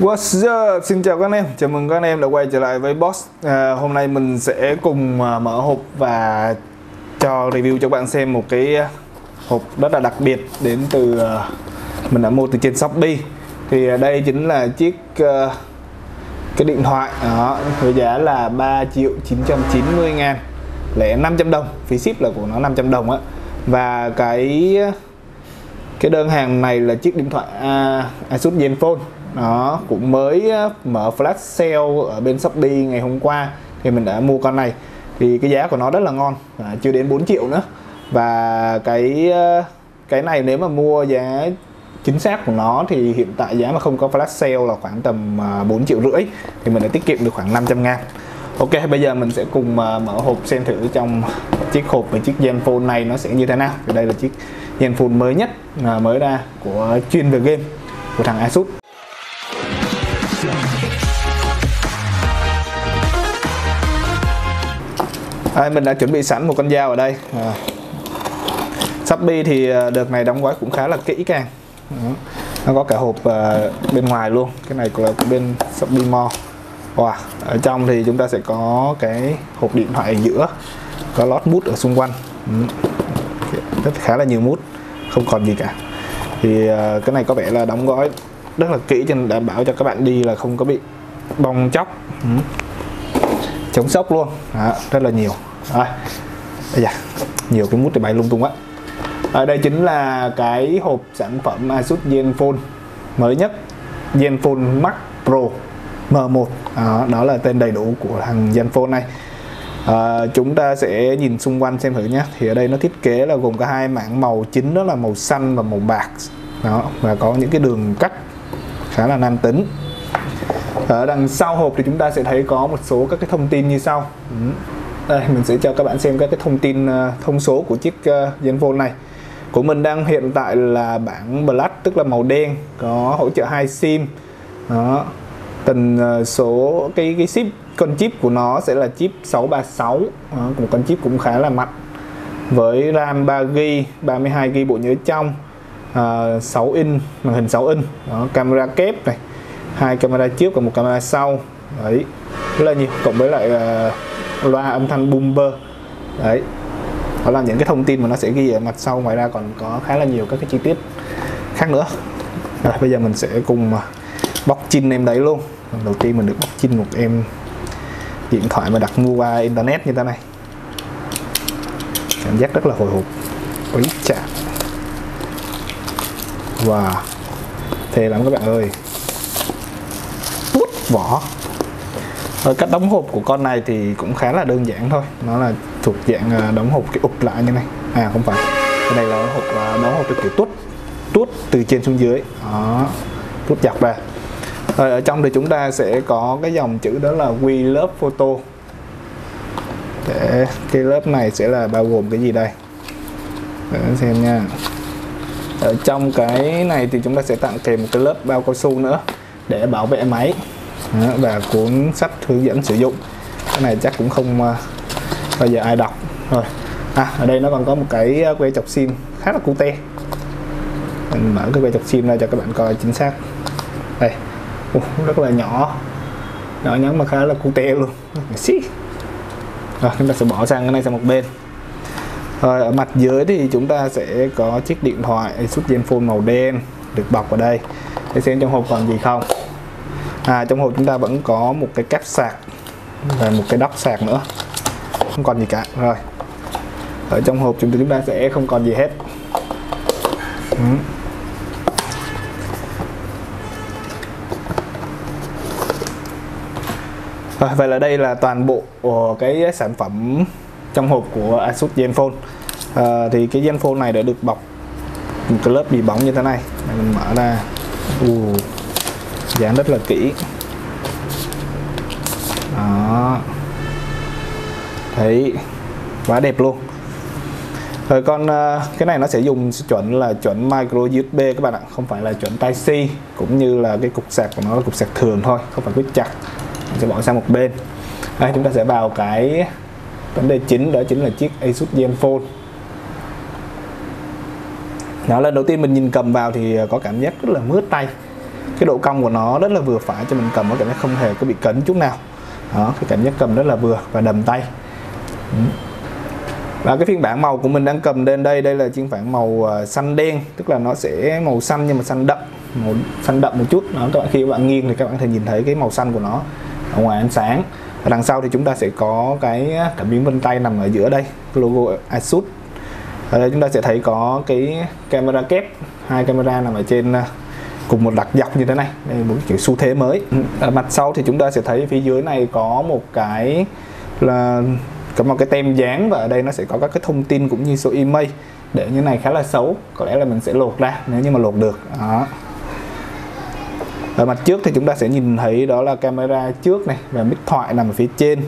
What's up? Xin chào các anh em, chào mừng các anh em đã quay trở lại với Box. Hôm nay mình sẽ cùng mở hộp và cho review cho các bạn xem một cái hộp rất là đặc biệt đến từ mình đã mua từ trên Shopee. Thì đây chính là cái điện thoại với giá là 3.990.000 lẻ 500 đồng, phí ship là của nó 500 đồng á. Và cái đơn hàng này là chiếc điện thoại Asus Zenfone. Nó cũng mới mở flash sale ở bên Shopee ngày hôm qua thì mình đã mua con này. Thì cái giá của nó rất là ngon, chưa đến 4 triệu nữa. Và cái này nếu mà mua giá chính xác của nó thì hiện tại giá mà không có flash sale là khoảng tầm 4,5 triệu, thì mình đã tiết kiệm được khoảng 500 ngàn. Ok, bây giờ mình sẽ cùng mở hộp xem thử trong chiếc hộp và chiếc Zenfone này nó sẽ như thế nào. Thì đây là chiếc Zenfone mới nhất, mới ra, của chuyên về game, của thằng Asus. Đây, mình đã chuẩn bị sẵn một con dao ở đây. Shopee thì đợt này đóng gói cũng khá là kỹ càng. Nó có cả hộp bên ngoài luôn. Cái này là của bên Shopee Mall. Wow. Ở trong thì chúng ta sẽ có cái hộp điện thoại ở giữa, có lót mút ở xung quanh, rất khá là nhiều mút, không còn gì cả. Thì cái này có vẻ là đóng gói rất là kỹ cho nên đảm bảo cho các bạn đi là không có bị bong chóc, chống sốc luôn. Rất là nhiều. Nhiều cái mút để bày lung tung quá. Đây chính là cái hộp sản phẩm Asus Zenfone mới nhất, Zenfone Max Pro M1. Đó là tên đầy đủ của thằng Zenfone này. Chúng ta sẽ nhìn xung quanh xem thử nhé. Thì ở đây nó thiết kế là gồm có hai mảng màu chính, đó là màu xanh và màu bạc. Đó, và có những cái đường cắt khá là nam tính. Ở đằng sau hộp thì chúng ta sẽ thấy có một số các cái thông tin như sau. Đây, mình sẽ cho các bạn xem các cái thông tin thông số của chiếc Zenfone này. Của mình đang hiện tại là bản Black, tức là màu đen, có hỗ trợ 2 SIM. Đó. Tần số cái chip, con chip của nó sẽ là chip 636. Đó, một con chip cũng khá là mạnh. Với RAM 3GB, 32GB bộ nhớ trong, 6 inch, màn hình 6 inch. Đó, camera kép này, 2 camera trước và 1 camera sau. Đấy, rất là nhiều, cộng với lại loa âm thanh boomer. Đấy. Đó là những cái thông tin mà nó sẽ ghi ở mặt sau, ngoài ra còn có khá là nhiều các cái chi tiết khác nữa. Rồi, bây giờ mình sẽ cùng bóc chinh em đấy luôn. Đầu tiên mình được bóc chinh một em điện thoại mà đặt mua qua internet như thế này. Cảm giác rất là hồi hộp. Úi chà. Wow. Thề lắm các bạn ơi. Út vỏ. Cách đóng hộp của con này thì cũng khá là đơn giản thôi. Nó là thuộc dạng đóng hộp cái ụp lại như này. À không phải. Cái này là đóng hộp kiểu tuốt từ trên xuống dưới. Đó. Tuốt dọc ra. Rồi, ở trong thì chúng ta sẽ có cái dòng chữ đó là We Love Photo. Để cái lớp này sẽ là bao gồm cái gì đây? Để xem nha. Ở trong cái này thì chúng ta sẽ tặng kèm một cái lớp bao cao su nữa để bảo vệ máy. Đó, và cuốn sách hướng dẫn sử dụng. Cái này chắc cũng không bao giờ ai đọc rồi. Ở đây nó còn có một cái que chọc sim khá là cute. Mình mở cái que chọc sim ra cho các bạn coi chính xác. Đây. Rất là nhỏ nhắn mà khá là cute luôn. Rồi, chúng ta sẽ bỏ sang cái này sang một bên. Rồi, ở mặt dưới thì chúng ta sẽ có chiếc điện thoại Asus Zenfone màu đen được bọc ở đây. Để xem trong hộp còn gì không. Trong hộp chúng ta vẫn có một cái cáp sạc và một cái đắp sạc nữa, không còn gì cả. Rồi, ở trong hộp chúng ta sẽ không còn gì hết. Rồi, vậy là đây là toàn bộ cái sản phẩm trong hộp của Asus Zenfone. Thì cái Zenfone này đã được bọc một cái lớp bì bóng như thế này. Mình mở ra, dán rất là kỹ. Đó. Thấy quá đẹp luôn. Rồi, con cái này nó sẽ dùng chuẩn micro USB các bạn ạ, không phải là chuẩn Type C, cũng như là cái cục sạc của nó là cục sạc thường thôi, không phải quýt chặt. Mình sẽ bỏ sang một bên. Đây, chúng ta sẽ vào cái vấn đề chính, đó chính là chiếc Asus Zenfone. Đó, lần đầu tiên mình nhìn cầm vào thì có cảm giác rất là mướt tay. cái độ cong của nó rất là vừa phải cho mình cầm, nó cảm giác không hề có bị cấn chút nào đó, cái cảm giác cầm rất là vừa và đầm tay. Và cái phiên bản màu của mình đang cầm lên đây, đây là phiên bản màu xanh đen, tức là nó sẽ màu xanh nhưng mà xanh đậm, màu xanh đậm một chút đó. Các bạn khi các bạn nghiêng thì các bạn thể nhìn thấy cái màu xanh của nó ở ngoài ánh sáng. Và đằng sau thì chúng ta sẽ có cái cảm biến vân tay nằm ở giữa đây, logo Asus. Ở đây chúng ta sẽ thấy có cái camera kép, hai camera nằm ở trên cùng một đặt dọc như thế này. Đây là một kiểu xu thế mới. Ở mặt sau thì chúng ta sẽ thấy phía dưới này có một cái là cái tem dán, và ở đây nó sẽ có các cái thông tin cũng như số IMEI. Để như này khá là xấu, có lẽ là mình sẽ lột ra nếu như mà lột được đó. Ở mặt trước thì chúng ta sẽ nhìn thấy đó là camera trước này và mic thoại nằm ở phía trên.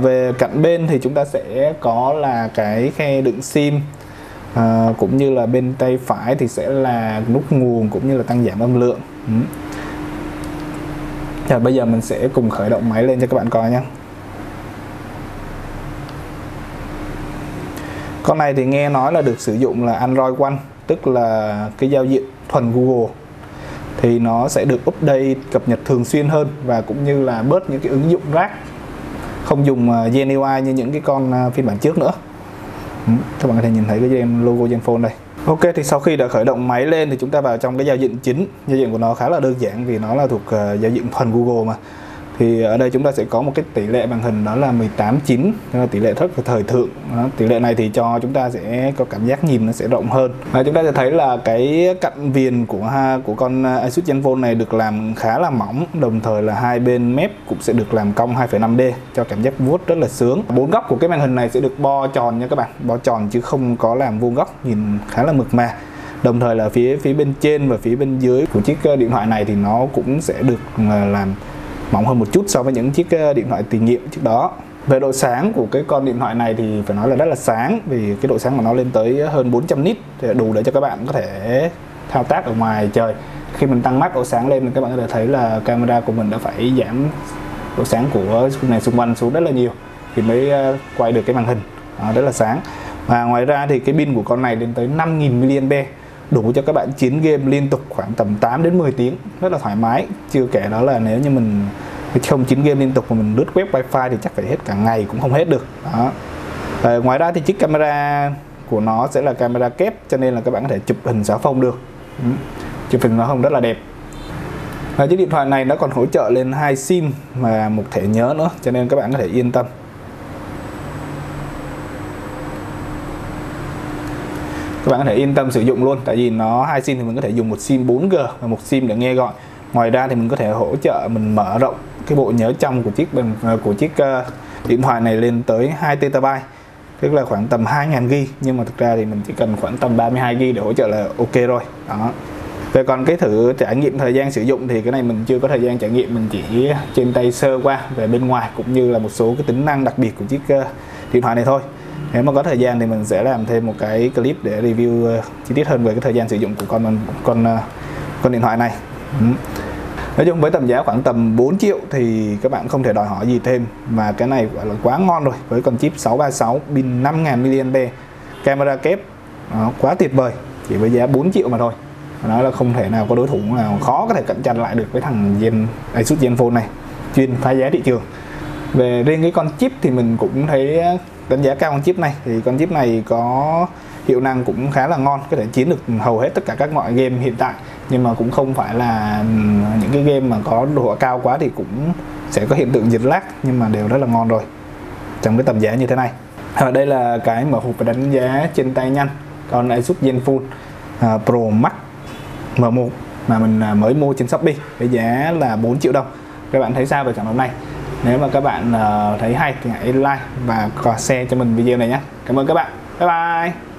Về cạnh bên thì chúng ta sẽ có là cái khe đựng sim, cũng như là bên tay phải thì sẽ là nút nguồn cũng như là tăng giảm âm lượng. Rồi bây giờ mình sẽ cùng khởi động máy lên cho các bạn coi nha. Con này thì nghe nói là được sử dụng là Android One, tức là cái giao diện thuần Google, thì nó sẽ được update cập nhật thường xuyên hơn và cũng như là bớt những cái ứng dụng rác, không dùng Gen UI như những cái con phiên bản trước nữa. Các bạn có thể nhìn thấy cái logo Zenfone đây. Ok, thì sau khi đã khởi động máy lên thì chúng ta vào trong cái giao diện chính. Giao diện của nó khá là đơn giản vì nó là thuộc giao diện thuần Google mà. Thì ở đây chúng ta sẽ có một cái tỷ lệ màn hình đó là 18:9, là tỷ lệ rất là thời thượng. Đó, tỷ lệ này thì cho chúng ta sẽ có cảm giác nhìn nó sẽ rộng hơn. Và chúng ta sẽ thấy là cái cạnh viền của con Asus Zenfone này được làm khá là mỏng, đồng thời là hai bên mép cũng sẽ được làm cong 2,5D cho cảm giác vuốt rất là sướng. Bốn góc của cái màn hình này sẽ được bo tròn nha các bạn, bo tròn chứ không có làm vuông góc, nhìn khá là mượt mà. Đồng thời là phía bên trên và phía bên dưới của chiếc điện thoại này thì nó cũng sẽ được làm mỏng hơn một chút so với những chiếc điện thoại tiền nhiệm trước đó. Về độ sáng của cái con điện thoại này thì phải nói là rất là sáng, vì cái độ sáng của nó lên tới hơn 400 nit, đủ để cho các bạn có thể thao tác ở ngoài trời. Khi mình tăng max độ sáng lên thì các bạn có thể thấy là camera của mình đã phải giảm độ sáng của này xung quanh xuống rất là nhiều thì mới quay được cái màn hình rất là sáng. Và ngoài ra thì cái pin của con này lên tới 5000 mAh, đủ cho các bạn chiến game liên tục khoảng tầm 8 đến 10 tiếng rất là thoải mái. Chưa kể đó là nếu như mình không chiến game liên tục mà mình lướt web wifi thì chắc phải hết cả ngày cũng không hết được đó. Ngoài ra thì chiếc camera của nó sẽ là camera kép, cho nên là các bạn có thể chụp hình xáo phông được, chụp hình nó không rất là đẹp. Và chiếc điện thoại này nó còn hỗ trợ lên 2 sim và một thẻ nhớ nữa, cho nên các bạn có thể yên tâm. Các bạn có thể yên tâm sử dụng luôn, tại vì nó 2 sim thì mình có thể dùng một sim 4G và một sim để nghe gọi. Ngoài ra thì mình có thể hỗ trợ mình mở rộng cái bộ nhớ trong của chiếc điện thoại này lên tới 2 TB, tức là khoảng tầm 2000 GB, nhưng mà thực ra thì mình chỉ cần khoảng tầm 32 GB để hỗ trợ là ok rồi đó. Về còn cái thử trải nghiệm thời gian sử dụng thì cái này mình chưa có thời gian trải nghiệm, mình chỉ trên tay sơ qua về bên ngoài cũng như là một số cái tính năng đặc biệt của chiếc điện thoại này thôi. Nếu mà có thời gian thì mình sẽ làm thêm một cái clip để review chi tiết hơn về cái thời gian sử dụng của con điện thoại này. Nói chung với tầm giá khoảng tầm 4 triệu thì các bạn không thể đòi hỏi gì thêm, mà cái này gọi là quá ngon rồi, với con chip 636, pin 5000 mAh, camera kép, quá tuyệt vời, chỉ với giá 4 triệu mà thôi. Nói là không thể nào có đối thủ nào khó có thể cạnh tranh lại được với thằng Asus Zenfone này, chuyên phá giá thị trường. Về riêng cái con chip thì mình cũng thấy đánh giá cao con chip này, thì con chip này có hiệu năng cũng khá là ngon, có thể chiến được hầu hết tất cả các mọi game hiện tại, nhưng mà cũng không phải là những cái game mà có độ họa cao quá thì cũng sẽ có hiện tượng giật lag, nhưng mà đều rất là ngon rồi trong cái tầm giá như thế này. Ở đây là cái mở hộp và đánh giá trên tay nhanh con Asus Zenfone Pro Max M1 mà mình mới mua trên Shopee với giá là 4 triệu đồng. Các bạn thấy sao về sản phẩm này? Nếu mà các bạn thấy hay thì hãy like và share cho mình video này nhé. Cảm ơn các bạn. Bye bye.